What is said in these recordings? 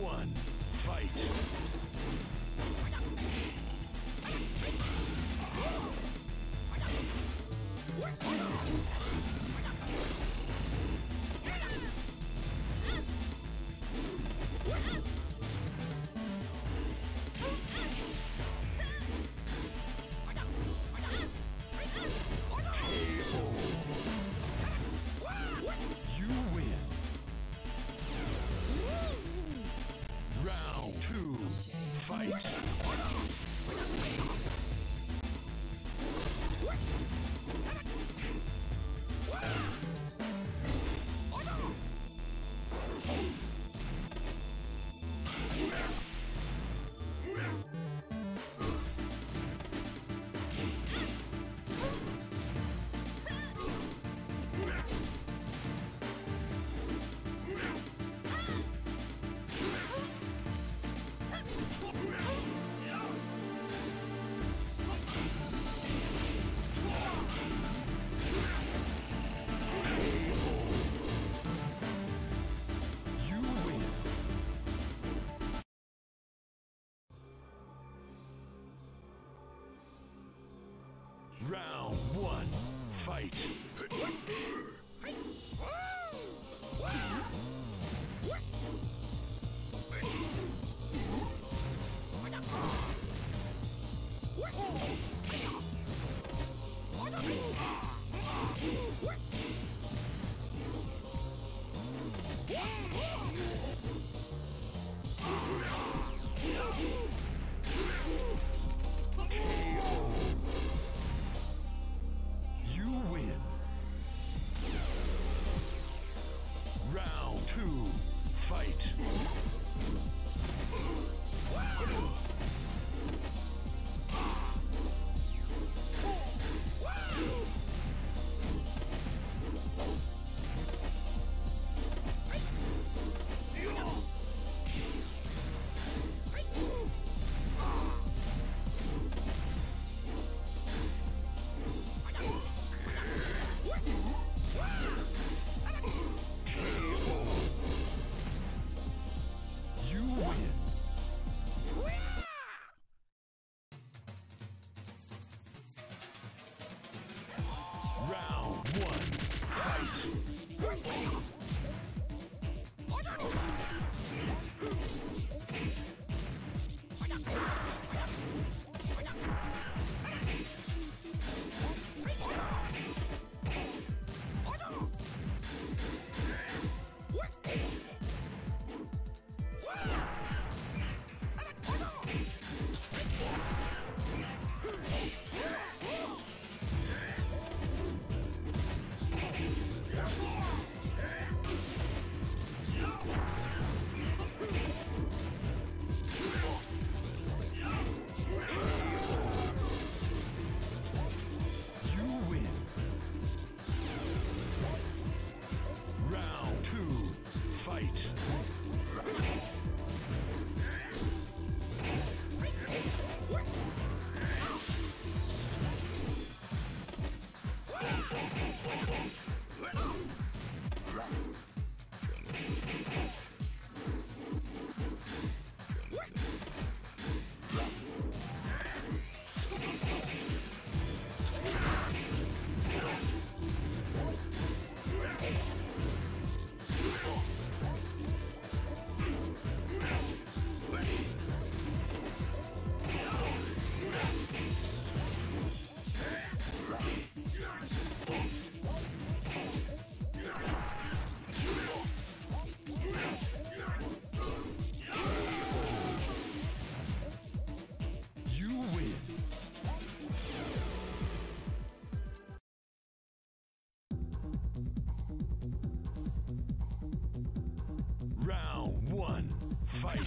1, fight! Round 1, fight!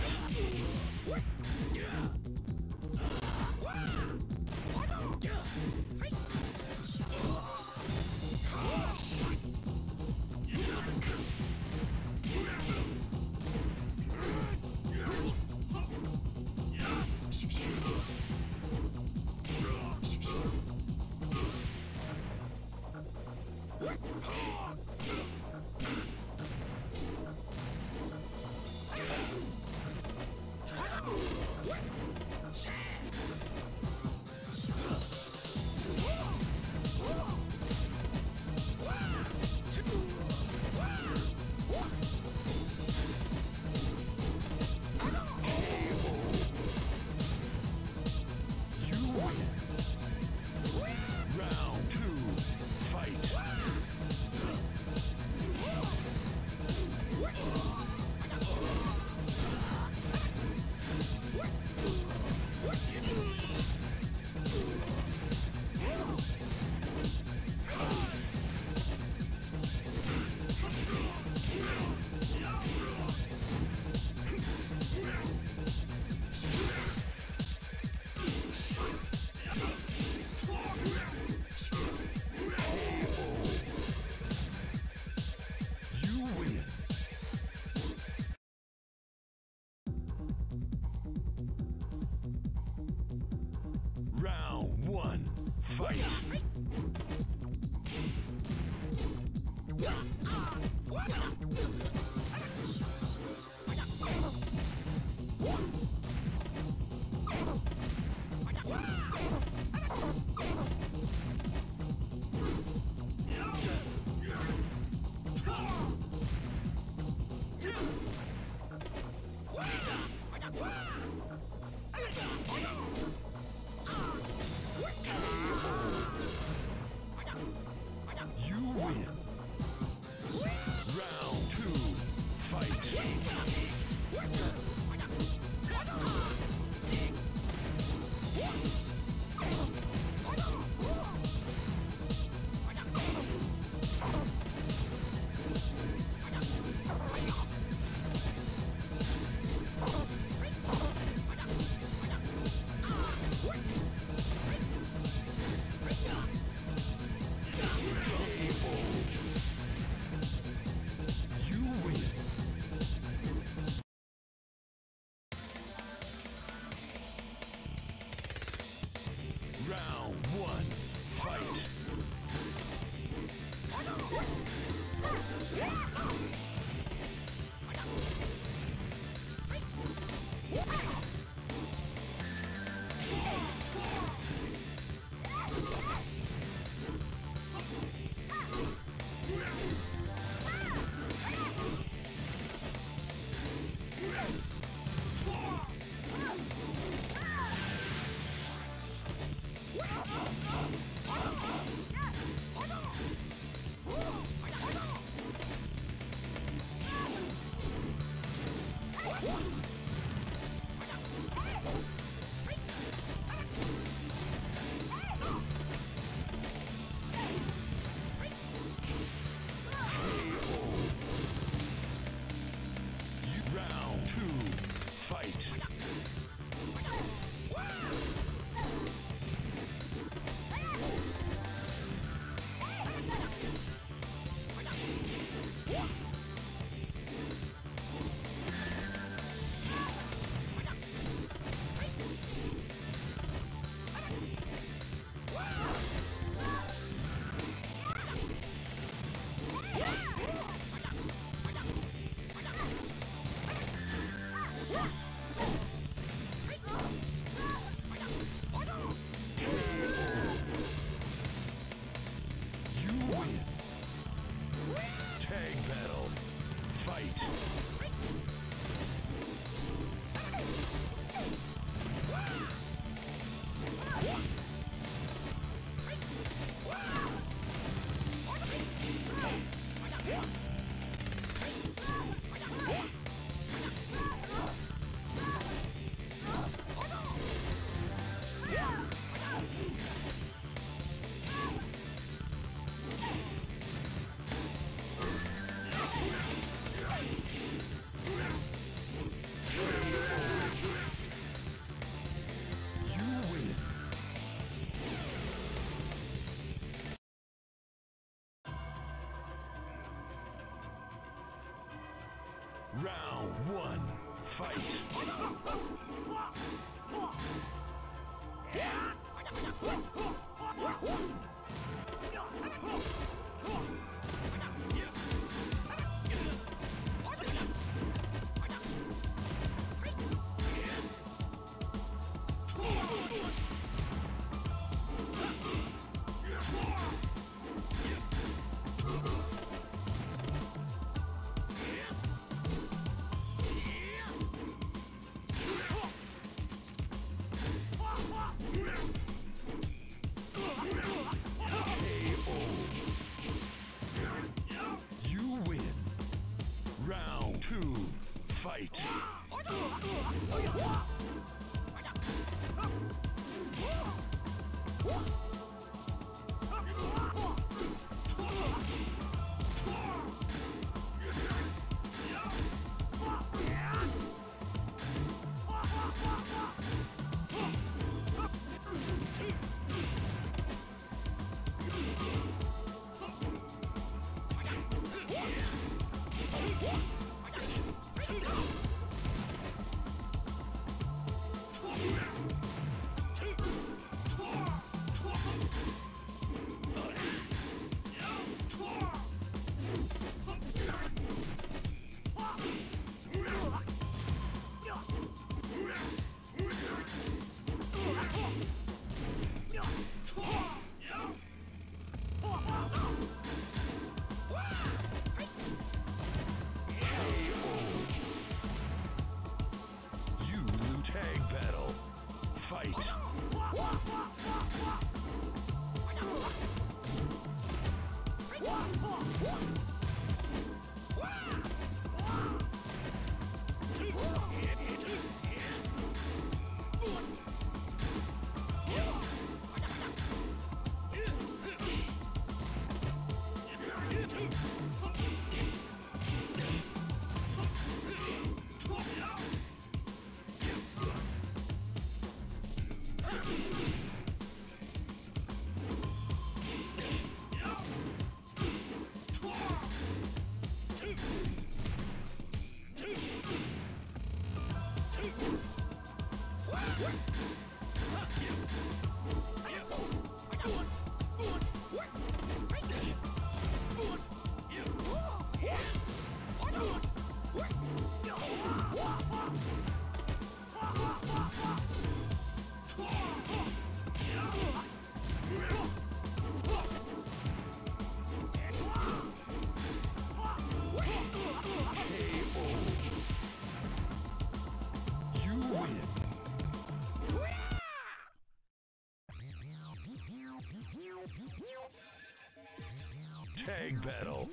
Tag battle.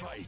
Fight.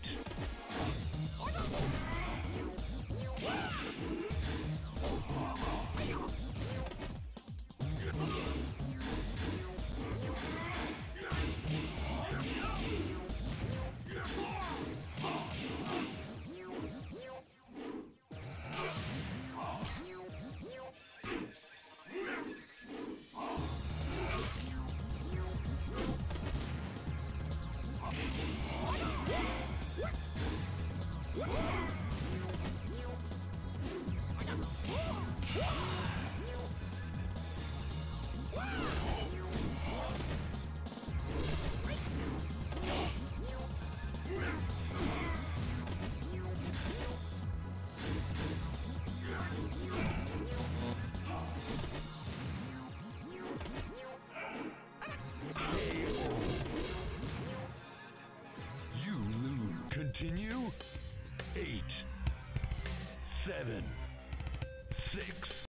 Continue. 8, 7, 6.